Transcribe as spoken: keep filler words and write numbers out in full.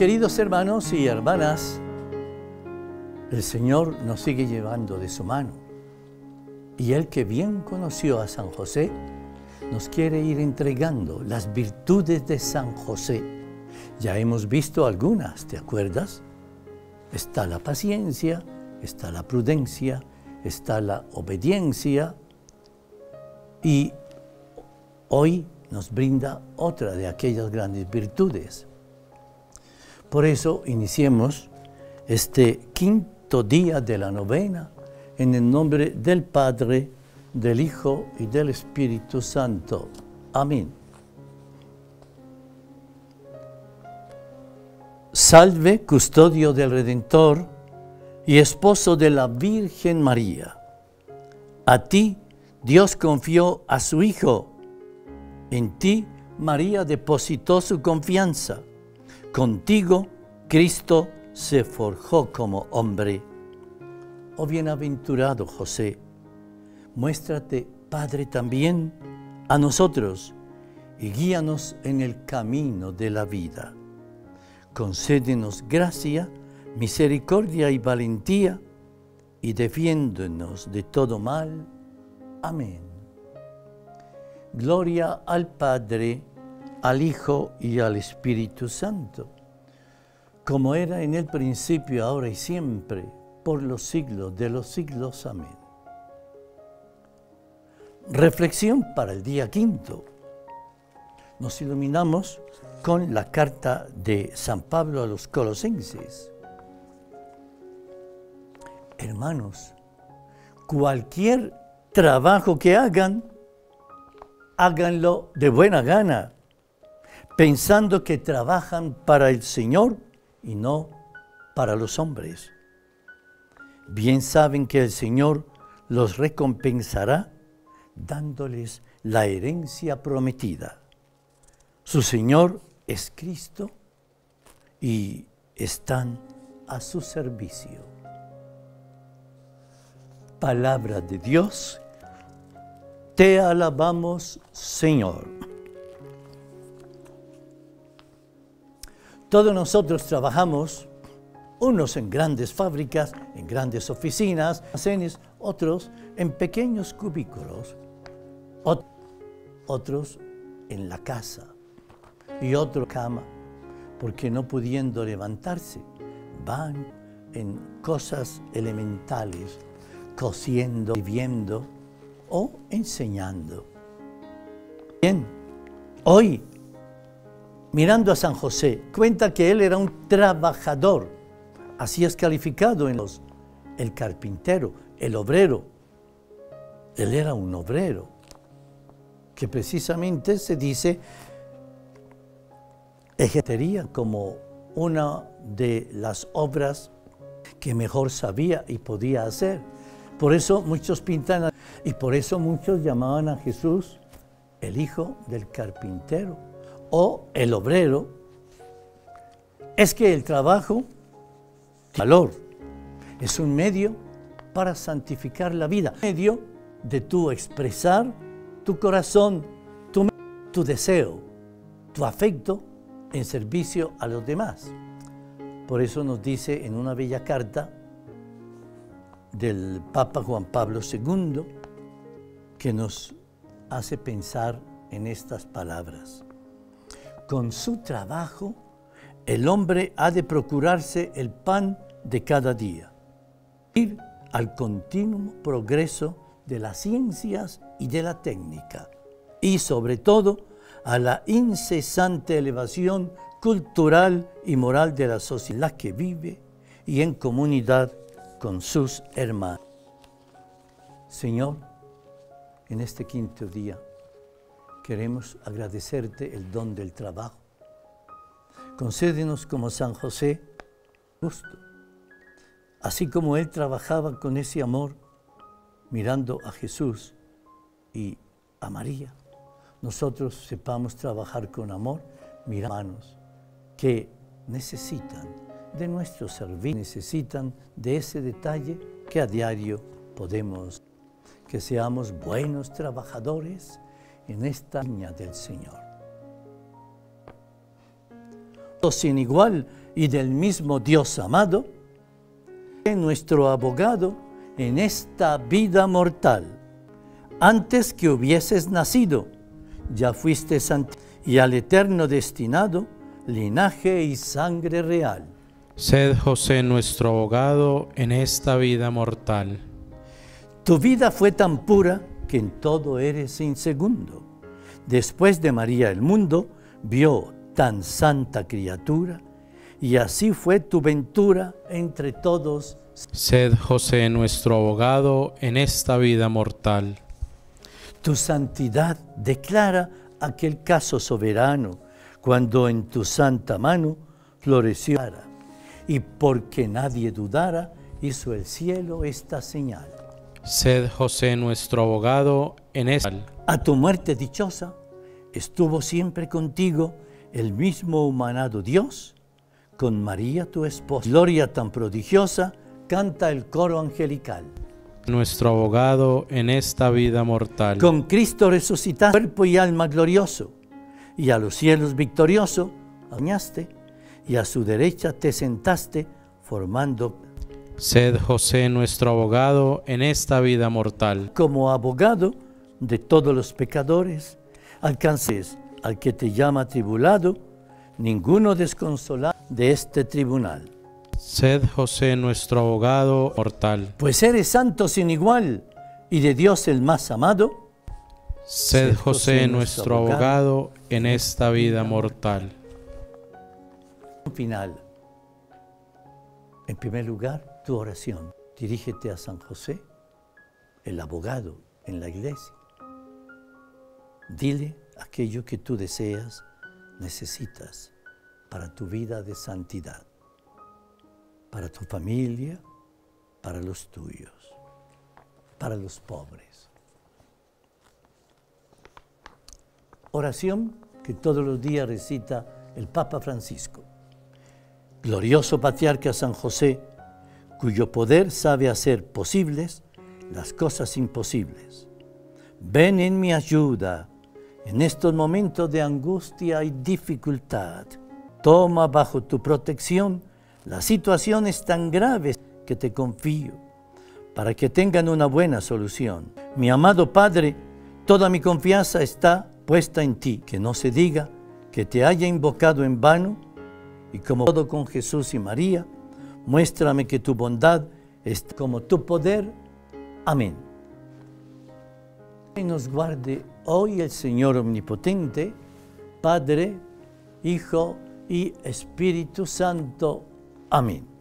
queridos hermanos y hermanas, el Señor nos sigue llevando de su mano, y Él, que bien conoció a San José, nos quiere ir entregando las virtudes de San José. Ya hemos visto algunas, ¿te acuerdas? Está la paciencia, está la prudencia, está la obediencia, y hoy nos brinda otra de aquellas grandes virtudes. Por eso iniciemos este quinto día de la novena en el nombre del Padre, del Hijo y del Espíritu Santo. Amén. Salve, custodio del Redentor y esposo de la Virgen María. A ti Dios confió a su Hijo. En ti María depositó su confianza. Contigo Cristo se forjó como hombre. Oh bienaventurado José, muéstrate Padre también a nosotros y guíanos en el camino de la vida. Concédenos gracia, misericordia y valentía, y defiéndonos de todo mal. Amén. Gloria al Padre, al Hijo y al Espíritu Santo, como era en el principio, ahora y siempre, por los siglos de los siglos. Amén. Reflexión para el día quinto. Nos iluminamos con la carta de San Pablo a los Colosenses. Hermanos, cualquier trabajo que hagan, háganlo de buena gana, pensando que trabajan para el Señor y no para los hombres. Bien saben que el Señor los recompensará dándoles la herencia prometida. Su Señor es Cristo y están a su servicio. Palabra de Dios, te alabamos, Señor. Todos nosotros trabajamos, unos en grandes fábricas, en grandes oficinas, almacenes, otros en pequeños cubículos, ot- otros en la casa y otros en la cama, porque no pudiendo levantarse, van en cosas elementales, cosiendo, viviendo o enseñando. Bien, hoy, mirando a San José, cuenta que él era un trabajador, así es calificado en los, el carpintero, el obrero. Él era un obrero, que precisamente se dice ejercería como una de las obras que mejor sabía y podía hacer. Por eso muchos pintan a, y por eso muchos llamaban a Jesús el hijo del carpintero o el obrero. Es que el trabajo tiene valor, es un medio para santificar la vida, un medio de tú expresar tu corazón, tu, tu deseo, tu afecto en servicio a los demás. Por eso nos dice en una bella carta del Papa Juan Pablo segundo, que nos hace pensar en estas palabras. Con su trabajo, el hombre ha de procurarse el pan de cada día, ir al continuo progreso de las ciencias y de la técnica, y sobre todo a la incesante elevación cultural y moral de la sociedad en la que vive y en comunidad con sus hermanos. Señor, en este quinto día queremos agradecerte el don del trabajo. Concédenos como San José justo, así como él trabajaba con ese amor, mirando a Jesús y a María, nosotros sepamos trabajar con amor, mirando a hermanos que necesitan de nuestro servicio, necesitan de ese detalle que a diario podemos, que seamos buenos trabajadores en esta viña del Señor. Sin igual y del mismo Dios amado, nuestro abogado en esta vida mortal. Antes que hubieses nacido, ya fuiste santificado, y al eterno destinado, linaje y sangre real. Sed José nuestro abogado en esta vida mortal. Tu vida fue tan pura que en todo eres sin segundo. Después de María el mundo vio tan santa criatura, y así fue tu ventura entre todos. Sed José nuestro abogado en esta vida mortal. Tu santidad declara aquel caso soberano, cuando en tu santa mano floreció, y porque nadie dudara, hizo el cielo esta señal. Sed José nuestro abogado en esta. A tu muerte dichosa estuvo siempre contigo el mismo humanado Dios, con María tu esposa. Gloria tan prodigiosa, canta el coro angelical. Nuestro abogado en esta vida mortal. Con Cristo resucitaste, cuerpo y alma glorioso, y a los cielos victorioso añaste, y a su derecha te sentaste, formando. Sed José nuestro abogado en esta vida mortal. Como abogado de todos los pecadores, alcances al que te llama tribulado, ninguno desconsolado de este tribunal. Sed José nuestro abogado mortal. Pues eres santo sin igual y de Dios el más amado. Sed José nuestro abogado en esta vida mortal. Final. En primer lugar, tu oración. Dirígete a San José, el abogado en la iglesia. Dile aquello que tú deseas, necesitas para tu vida de santidad, para tu familia, para los tuyos, para los pobres. Oración que todos los días recita el Papa Francisco. Glorioso patriarca San José, cuyo poder sabe hacer posibles las cosas imposibles. Ven en mi ayuda en estos momentos de angustia y dificultad. Toma bajo tu protección las situaciones tan graves que te confío, para que tengan una buena solución. Mi amado Padre, toda mi confianza está puesta en ti. Que no se diga que te haya invocado en vano, y como todo con Jesús y María, muéstrame que tu bondad es como tu poder. Amén. Y nos guarde hoy el Señor Omnipotente, Padre, Hijo y Espíritu Santo. Amén.